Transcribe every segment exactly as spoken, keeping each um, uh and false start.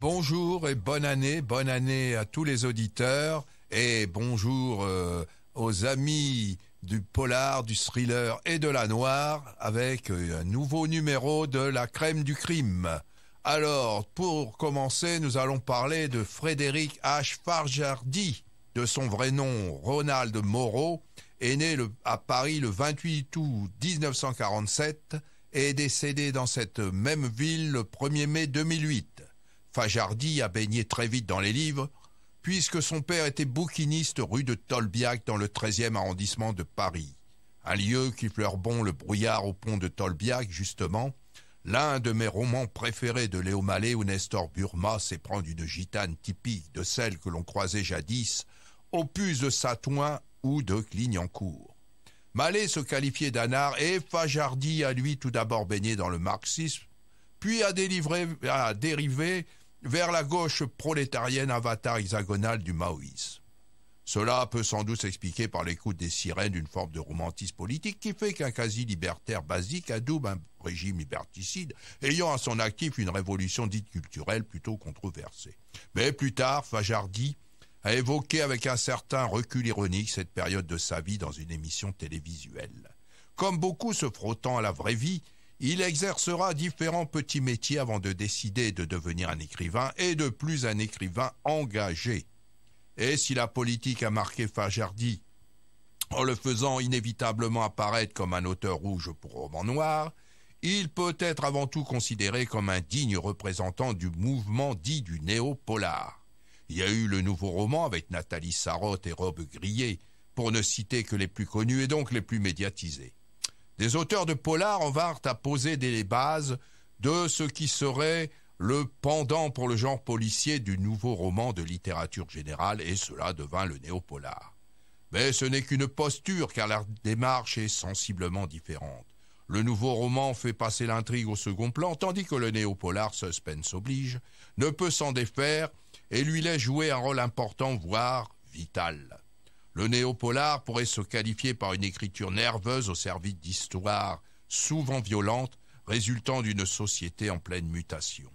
Bonjour et bonne année, bonne année à tous les auditeurs et bonjour euh, aux amis du polar, du thriller et de la noire avec un nouveau numéro de La Crème du crime. Alors, pour commencer, nous allons parler de Frédéric H. Fajardie, de son vrai nom Ronald Moreau, est né le, à Paris le vingt-huit août mille neuf cent quarante-sept et est décédé dans cette même ville le premier mai deux mille huit. Fajardie a baigné très vite dans les livres, puisque son père était bouquiniste rue de Tolbiac dans le treizième arrondissement de Paris. Un lieu qui fleure bon le brouillard au pont de Tolbiac, justement, l'un de mes romans préférés de Léo Mallet où Nestor Burma s'éprend d'une gitane typique de celle que l'on croisait jadis, opus de Satouin ou de Clignancourt. Mallet se qualifiait d'anard et Fajardie a lui tout d'abord baigné dans le marxisme, puis a, délivré, a dérivé vers la gauche prolétarienne avatar hexagonale du maoïsme. Cela peut sans doute s'expliquer par l'écoute des sirènes d'une forme de romantisme politique qui fait qu'un quasi-libertaire basique adoube un régime liberticide ayant à son actif une révolution dite culturelle plutôt controversée. Mais plus tard, Fajardie a évoqué avec un certain recul ironique cette période de sa vie dans une émission télévisuelle. Comme beaucoup se frottant à la vraie vie, il exercera différents petits métiers avant de décider de devenir un écrivain et de plus un écrivain engagé. Et si la politique a marqué Fajardie en le faisant inévitablement apparaître comme un auteur rouge pour roman noir, il peut être avant tout considéré comme un digne représentant du mouvement dit du néo-polar. Il y a eu le nouveau roman avec Nathalie Sarraute et Robbe-Grillet, pour ne citer que les plus connus et donc les plus médiatisés. Des auteurs de polar en vinrent à poser des bases de ce qui serait le pendant pour le genre policier du nouveau roman de littérature générale, et cela devint le néo-polar. Mais ce n'est qu'une posture, car la démarche est sensiblement différente. Le nouveau roman fait passer l'intrigue au second plan, tandis que le néo-polar, suspense oblige, ne peut s'en défaire et lui laisse jouer un rôle important, voire vital. Le néo-polar pourrait se qualifier par une écriture nerveuse au service d'histoires souvent violentes, résultant d'une société en pleine mutation.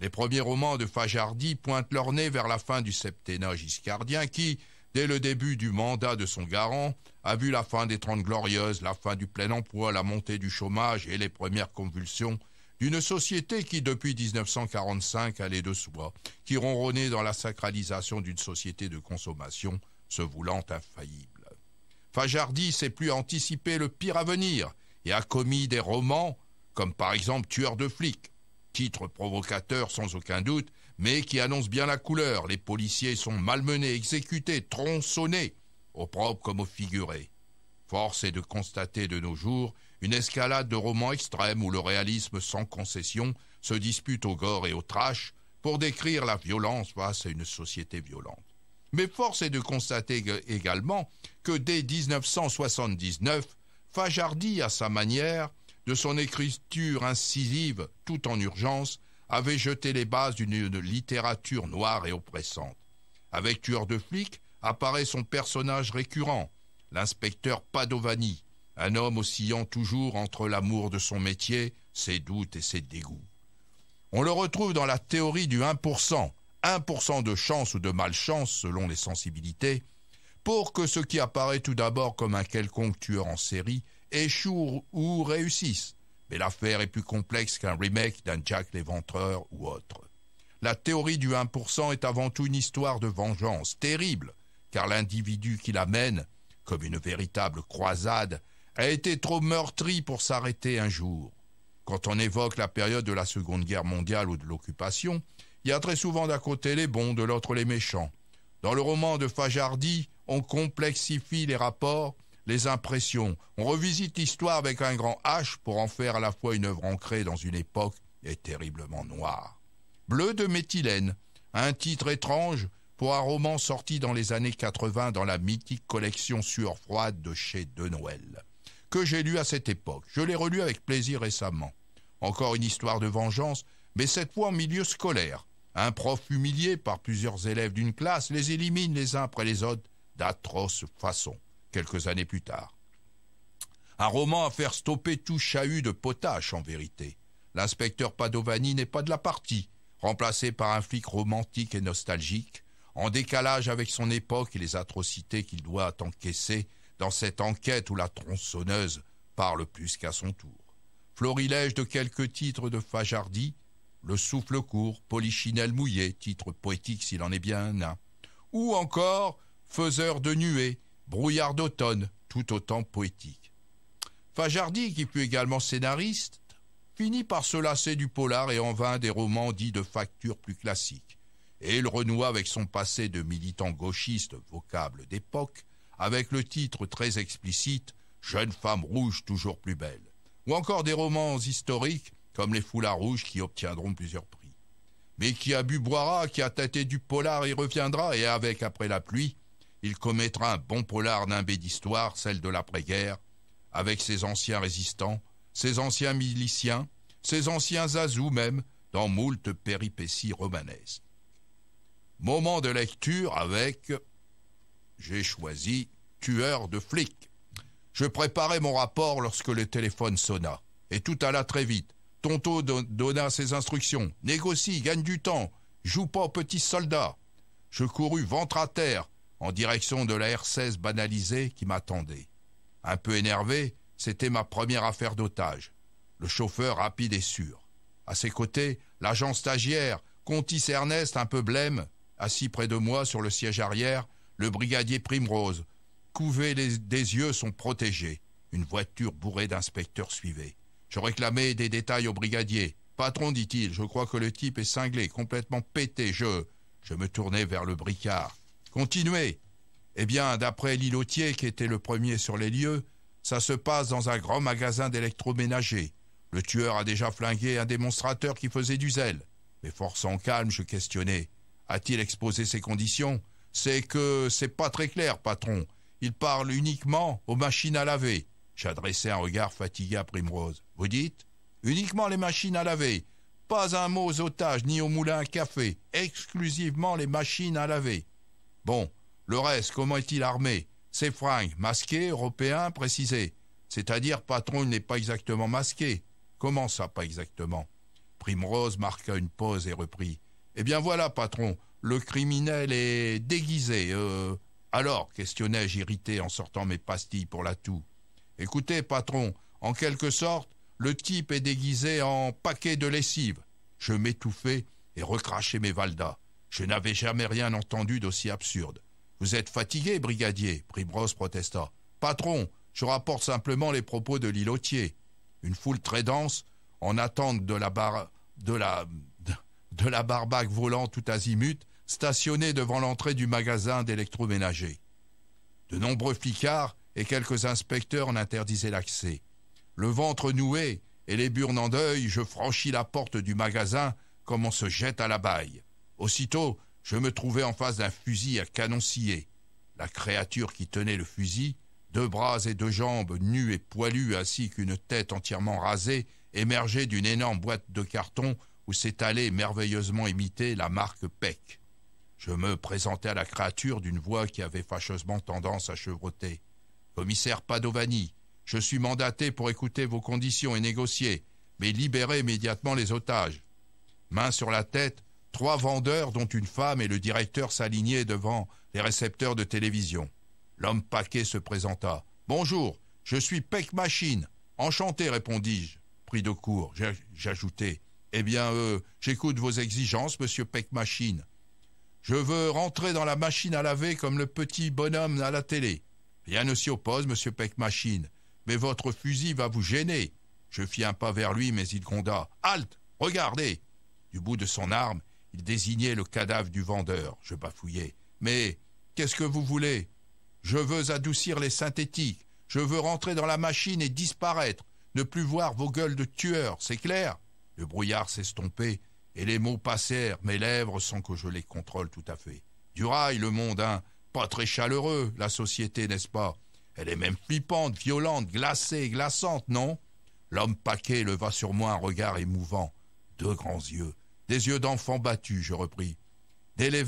Les premiers romans de Fajardie pointent leur nez vers la fin du septennat giscardien qui, dès le début du mandat de son garant, a vu la fin des Trente Glorieuses, la fin du plein emploi, la montée du chômage et les premières convulsions d'une société qui, depuis mille neuf cent quarante-cinq, allait de soi, qui ronronnait dans la sacralisation d'une société de consommation se voulant infaillible. Fajardie sait plus anticiper le pire à venir et a commis des romans comme par exemple Tueur de flics, titre provocateur sans aucun doute, mais qui annonce bien la couleur. Les policiers sont malmenés, exécutés, tronçonnés, au propre comme au figuré. Force est de constater de nos jours une escalade de romans extrêmes où le réalisme sans concession se dispute au gore et au trash pour décrire la violence face à une société violente. Mais force est de constater également que dès mille neuf cent soixante-dix-neuf, Fajardie, à sa manière, de son écriture incisive, tout en urgence, avait jeté les bases d'une littérature noire et oppressante. Avec Tueur de flics apparaît son personnage récurrent, l'inspecteur Padovani, un homme oscillant toujours entre l'amour de son métier, ses doutes et ses dégoûts. On le retrouve dans La théorie du un pour cent, un pour cent de chance ou de malchance selon les sensibilités, pour que ce qui apparaît tout d'abord comme un quelconque tueur en série échouent ou réussissent, mais l'affaire est plus complexe qu'un remake d'un Jack l'Éventreur ou autre. La théorie du un pour cent est avant tout une histoire de vengeance terrible, car l'individu qui la mène, comme une véritable croisade, a été trop meurtri pour s'arrêter un jour. Quand on évoque la période de la Seconde Guerre mondiale ou de l'occupation, il y a très souvent d'un côté les bons, de l'autre les méchants. Dans le roman de Fajardie, on complexifie les rapports, les impressions. On revisite l'histoire avec un grand H pour en faire à la fois une œuvre ancrée dans une époque et terriblement noire. Bleu de Méthylène, un titre étrange pour un roman sorti dans les années quatre-vingt dans la mythique collection Sueur froide de chez Denoël, que j'ai lu à cette époque. Je l'ai relu avec plaisir récemment. Encore une histoire de vengeance, mais cette fois en milieu scolaire. Un prof humilié par plusieurs élèves d'une classe les élimine les uns après les autres d'atroces façons. Quelques années plus tard. Un roman à faire stopper tout chahut de potache, en vérité. L'inspecteur Padovani n'est pas de la partie. remplacé par un flic romantique et nostalgique, en décalage avec son époque et les atrocités qu'il doit encaisser dans cette enquête où la tronçonneuse parle plus qu'à son tour. Florilège de quelques titres de Fajardie, Le souffle court, Polichinelle mouillé, titre poétique s'il en est bien un, ou encore Faiseur de nuées, Brouillard d'automne, tout autant poétique. Fajardie, qui fut également scénariste, finit par se lasser du polar et en vain des romans dits de facture plus classique. Et il renoua avec son passé de militant gauchiste, vocable d'époque, avec le titre très explicite « Jeune femme rouge toujours plus belle » ou encore des romans historiques comme « Les foulards rouges » qui obtiendront plusieurs prix. Mais qui a bu boira, qui a tâté du polar, y reviendra, et avec « Après la pluie », il commettra un bon polar nimbé d'histoire, celle de l'après-guerre, avec ses anciens résistants, ses anciens miliciens, ses anciens azous même, dans moult péripéties romanaises. Moment de lecture avec... J'ai choisi « Tueur de flics ». Je préparais mon rapport lorsque le téléphone sonna. Et tout alla très vite. Tonto don donna ses instructions. « Négocie, gagne du temps, joue pas aux petits soldats ». Je courus ventre à terre en direction de la R seize banalisée qui m'attendait. Un peu énervé, c'était ma première affaire d'otage. Le chauffeur rapide et sûr. À ses côtés, l'agent stagiaire, Contis Ernest un peu blême, assis près de moi sur le siège arrière, le brigadier Primrose, couvé les, des yeux son protégé. Une voiture bourrée d'inspecteurs suivait. Je réclamais des détails au brigadier. « Patron, dit-il, je crois que le type est cinglé, complètement pété, je... » Je me tournais vers le bricard. « Continuez !» Eh bien, d'après Lilotier, qui était le premier sur les lieux, ça se passe dans un grand magasin d'électroménager. Le tueur a déjà flingué un démonstrateur qui faisait du zèle. Mais forçant calme, je questionnais. « A-t-il exposé ses conditions ?» « C'est que c'est pas très clair, patron. Il parle uniquement aux machines à laver. » J'adressais un regard fatigué à Primrose. « Vous dites ? Uniquement les machines à laver. Pas un mot aux otages ni au moulin à café. Exclusivement les machines à laver. »« Bon, le reste, comment est-il armé ? Ses fringues, masqué, européen, précisé. » »« C'est-à-dire, patron, il n'est pas exactement masqué. »« Comment ça, pas exactement ?» Primrose marqua une pause et reprit. « Eh bien voilà, patron. » Le criminel est déguisé. Euh... Alors, questionnai-je irrité en sortant mes pastilles pour la toux. Écoutez, patron, en quelque sorte, le type est déguisé en paquet de lessive. Je m'étouffais et recrachais mes valdas. Je n'avais jamais rien entendu d'aussi absurde. Vous êtes fatigué, brigadier, Primrose protesta. Patron, je rapporte simplement les propos de Lilotier. Une foule très dense, en attente de la barre. de la. de la barbaque volant tout azimut, stationnée devant l'entrée du magasin d'électroménager. De nombreux flicards et quelques inspecteurs en interdisaient l'accès. Le ventre noué et les burnes en deuil, je franchis la porte du magasin comme on se jette à la baille. Aussitôt, je me trouvais en face d'un fusil à canon scié. La créature qui tenait le fusil, deux bras et deux jambes nues et poilues ainsi qu'une tête entièrement rasée, émergeait d'une énorme boîte de carton où s'étalait merveilleusement imitée la marque Peck. Je me présentai à la créature d'une voix qui avait fâcheusement tendance à chevroter. « Commissaire Padovani, je suis mandaté pour écouter vos conditions et négocier, mais libérez immédiatement les otages. » Main sur la tête, trois vendeurs dont une femme et le directeur s'alignaient devant les récepteurs de télévision. L'homme paquet se présenta. « Bonjour, je suis Peck Machine. Enchanté, répondis-je. Pris de court, j'ajoutai. « Eh bien, euh, j'écoute vos exigences, monsieur Peck Machine. Je veux rentrer dans la machine à laver comme le petit bonhomme à la télé. Rien ne s'y oppose, monsieur Peck Machine, mais votre fusil va vous gêner. » Je fis un pas vers lui, mais il gronda. « Halte, regardez !» Du bout de son arme, il désignait le cadavre du vendeur. Je bafouillais. « Mais qu'est-ce que vous voulez ? Je veux adoucir les synthétiques. Je veux rentrer dans la machine et disparaître. Ne plus voir vos gueules de tueurs, c'est clair ?» Le brouillard s'estompait et les mots passèrent mes lèvres sans que je les contrôle tout à fait. Du rail, le monde, hein, pas très chaleureux, la société, n'est-ce pas? Elle est même flippante, violente, glacée et glaçante, non? L'homme paquet leva sur moi un regard émouvant. Deux grands yeux, des yeux d'enfant battu, je repris. Dès, les...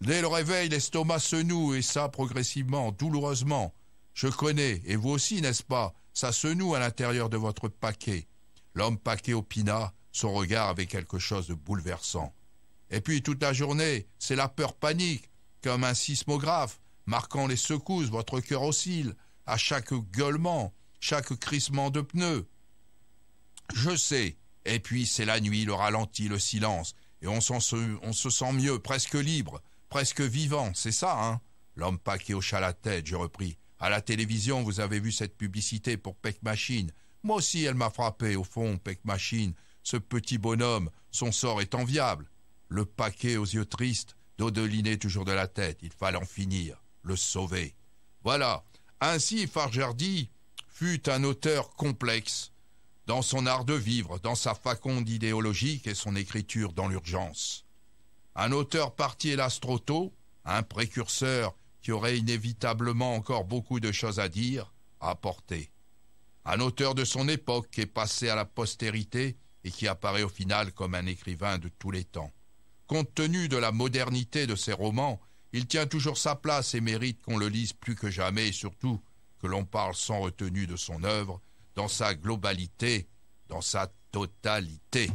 Dès le réveil, l'estomac se noue, et ça progressivement, douloureusement. Je connais, et vous aussi, n'est-ce pas? Ça se noue à l'intérieur de votre paquet. L'homme paquet opina. Son regard avait quelque chose de bouleversant. Et puis toute la journée, c'est la peur panique, comme un sismographe, marquant les secousses, votre cœur oscille, à chaque gueulement, chaque crissement de pneus. Je sais. Et puis c'est la nuit, le ralenti, le silence, et on, se, on se sent mieux, presque libre, presque vivant, c'est ça, hein? L'homme paquet hocha la tête, je repris. À la télévision, vous avez vu cette publicité pour Peck Machine. Moi aussi, elle m'a frappé, au fond, Peck Machine, ce petit bonhomme, son sort est enviable. Le paquet aux yeux tristes, dodelinait toujours de la tête, il fallait en finir, le sauver. Voilà, ainsi Fajardie fut un auteur complexe, dans son art de vivre, dans sa faconde idéologique et son écriture dans l'urgence. Un auteur parti hélas trop tôt, un précurseur qui aurait inévitablement encore beaucoup de choses à dire, à apporter. Un auteur de son époque qui est passé à la postérité et qui apparaît au final comme un écrivain de tous les temps. Compte tenu de la modernité de ses romans, il tient toujours sa place et mérite qu'on le lise plus que jamais et surtout que l'on parle sans retenue de son œuvre, dans sa globalité, dans sa totalité.